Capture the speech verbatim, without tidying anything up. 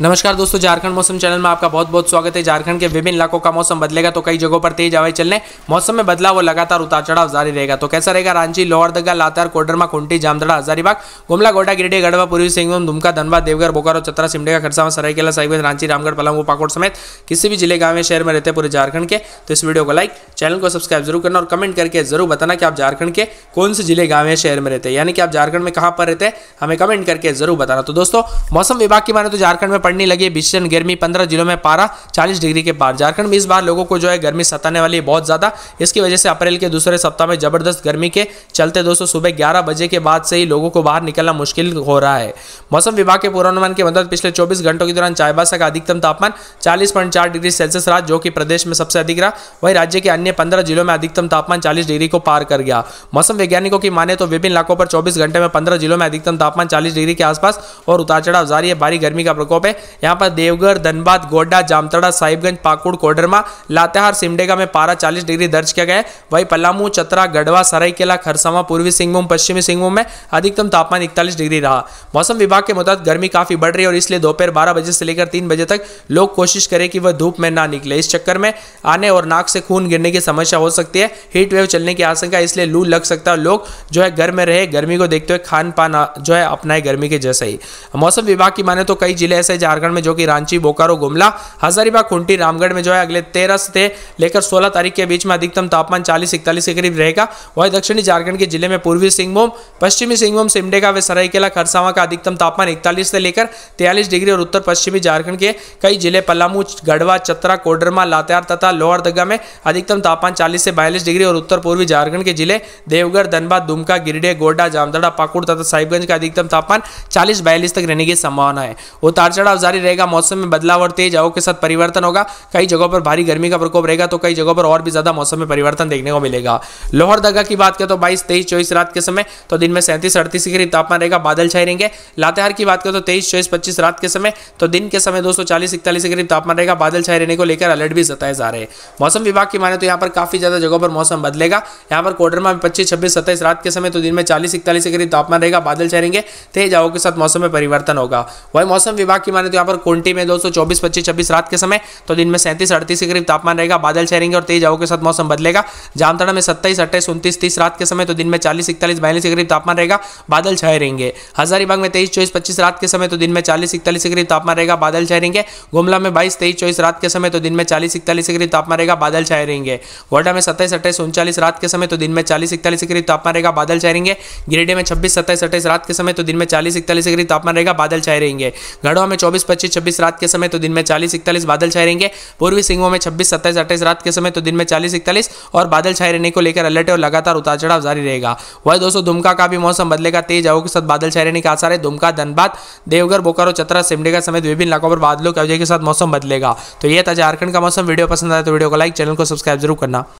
नमस्कार दोस्तों, झारखंड मौसम चैनल में आपका बहुत बहुत स्वागत है। झारखंड के विभिन्न इलाकों का मौसम बदलेगा तो कई जगहों पर तेज हवाएं चलने, मौसम में बदलाव और लगातार उतार चढ़ाव जारी रहेगा। तो कैसा रहेगा रांची, लोहरदगा, लातेहार, कोडरमा, खूंटी, जामदड़ा, हजारीबाग, गुमला, गोड्डा, गिरिडीह, गढ़वा, पूर्वी सिंहभूम, दुमका, धनबाद, देवघर, बोकारो, चतरा, सिमडेगा, खरसावां, सरायकेला, साहिबगंज, रांची, रामगढ़, पलामू, पाकुड़ समेत किसी भी जिले, गाँव या शहर में रहते हैं पूरे झारखंड के। तो इस वीडियो को लाइक, चैनल को सब्सक्राइब जरूर करना और कमेंट करके जरूर बताना कि आप झारखंड के कौन से जिले, गाँव या शहर में रहते हैं, यानी कि आप झारखंड में कहाँ पर रहते हैं, हमें कमेंट करके जरूर बताना। तो दोस्तों, मौसम विभाग की माने तो झारखंड में पड़ने लगी है भीषण गर्मी। पंद्रह जिलों में पारा चालीस डिग्री के पार। झारखंड में इस बार लोगों को जो है गर्मी सताने वाली है बहुत ज्यादा। इसकी वजह से अप्रैल के दूसरे सप्ताह में जबरदस्त गर्मी के चलते दोस्तों सुबह ग्यारह बजे के बाद से ही लोगों को बाहर निकलना मुश्किल हो रहा है। मौसम विभाग के पूर्वानुमान के मतलब पिछले चौबीस घंटों के दौरान चाईबासा का अधिकतम तापमान चालीस पॉइंट चार डिग्री सेल्सियस रहा, जो कि प्रदेश में सबसे अधिक रहा। वहीं राज्य के अन्य पंद्रह जिलों में अधिकतम तापमान चालीस डिग्री को पार कर गया। मौसम वैज्ञानिकों की माने तो विभिन्न इलाकों पर चौबीस घंटे में पंद्रह जिलों में अधिकतम तापमान चालीस डिग्री के आसपास और उतार चढ़ाव जारी है। भारी गर्मी का प्रकोप है। यहाँ पर देवघर, धनबाद, गोड्डा, जामतड़ा, साहिबगंज, पाकुड़, कोडरमा, लातेहार, सिमडेगा में पारा चालीस डिग्री दर्ज किया गया है। वहीं पलामू, चतरा, गढ़वा, सरायकेला, खरसावां, पूर्वी सिंहभूम, पश्चिमी सिंहभूम में अधिकतम तापमान इकतालीस डिग्री रहा। मौसम विभाग के मुताबिक गर्मी काफी बढ़ रही है और इसलिए दोपहर बारह बजे से लेकर तीन बजे तक लोग कोशिश करें कि वह धूप में ना निकले। इस चक्कर में आने और नाक से खून गिरने की समस्या हो सकती है। हीट वेव चलने की आशंका, इसलिए लू लग सकता है। लोग जो है घर में रहे, गर्मी को देखते हुए खान पान जो है अपनाए गर्मी के जैसा ही। मौसम विभाग की माने तो कई जिले ऐसे झारखंड में जो कि रांची, बोकारो, गुमला, हजारीबाग, खूंटी, रामगढ़ में जो है अगले तेरह से लेकर सोलह तारीख के बीच में अधिकतम तापमान चालीस इकतालीस के करीब रहेगा। वहीं दक्षिणी झारखंड के जिले में पूर्वी सिंहभूम, पश्चिमी सिंहभूम, सिमडेगा व सरायकेला, खरसावां का अधिकतम तापमान इकतालीस से लेकर तैंतालीस डिग्री और उत्तर पश्चिमी झारखंड के कई जिले पलामू, गढ़वा, चतरा, कोडरमा, लातेहार तथा लोहरदगा में अधिकतम तापमान चालीस से बयालीस डिग्री और उत्तर पूर्वी झारखंड के जिले देवघर, धनबाद, दुमका, गिरिडीह, गोड्डा, जामदड़ा, पाकुड़ तथा साहिबगंज का अधिकतम तापमान चालीस बयालीस तक रहने की संभावना है। उतार चढ़ाव जारी रहेगा। मौसम में बदलाव और तेज हवाओं के साथ परिवर्तन होगा। कई जगहों पर भारी गर्मी का प्रकोप रहेगा तो कई जगहों पर और भी ज्यादा मौसम में परिवर्तन देखने को मिलेगा। लोहरदगा की बात करें तो बाईस तेईस चौबीस रात के समय तो दिन में सैंतीस अड़तीस के करीब तापमान रहेगा, बादल छाए रहेंगे। लातेहार की बात करें तो तेईस चौबीस पच्चीस रात के समय तो दिन के समय दोस्तों चालीस इकतालीस के करीब तापमान रहेगा। बादल छाए रहने को लेकर अलर्ट भी जताए जा रहे हैं। मौसम विभाग की माने तो यहाँ पर काफी ज्यादा जगहों पर मौसम बदलेगा। यहाँ पर कोडरमा में पच्चीस छब्बीस सत्ताईस रात के समय तो दिन में चालीस इकतालीस के करीब तापमान रहेगा, बादल छाए रहेंगे, तेज हवाओं के साथ मौसम में परिवर्तन होगा। वही मौसम विभाग की माने तो यहाँ पर खूंटी में दोस्तों चौबीस पच्चीस छब्बीस रात के समय तो दिन में सैंतीस अड़तीस के करीब तापमान रहेगा, बादल छाएंगे और तेज हवाओं के साथ मौसम बदलेगा। जामताड़ा में सत्ताईस अट्ठाईस उनतीस तीस रात के समय तो दिन में चालीस इकतालीस बयालीस के करीब तापमान रहेगा, बादल छाए रहेंगे। हजारीबाग में तेईस चौबीस पच्चीस रात के समय तो दिन में चालीस इकतालीस के करीब तापमान रहेगा, बादल छाए रहेंगे। गुमला में बाईस तेईस चौबीस रात के समय तो दिन में चालीस इकतालीस के करीब तापमान रहेगा, बादल छाए रहेंगे। गोड्डा में सत्ताईस अट्ठाईस उनचालीस रात के समय तो दिन में चालीस इकतालीस के करीब तापमान रहेगा, बादल छाए रहेंगे। गिरिडीह में छब्बीस सत्ताईस अट्ठाईस रात के समय तो दिन में चालीस इकतालीस के करीब तापमान रहेगा, बादल छाए रहेंगे। गढ़वा में चौबीस पच्चीस छब्बीस रात के समय तो दिन में चालीस इकतालीस बादल छाए रहेंगे। पूर्वी सिंहभूम में छब्बीस सत्ताईस अट्ठाईस रात के समय तो दिन में चालीस इकतालीस और बादल छाए रहने को लेकर अलर्ट और लगातार उतार चढ़ाव जारी रहेगा। वही दोस्तों दुमका का भी मौसम बदलेगा। तेज हवाओं के साथ बादल छाए रहने के आसार है। दुमका, धनबाद, देवघर, बोकारो, चतरा, सिमडेगा समेत विभिन्न इलाकों पर बादलों की वजह के साथ मौसम बदलेगा। तो यह था झारखंड का मौसम। वीडियो पसंद आया तो वीडियो को लाइक, चैनल को सब्सक्राइब जरूर करना।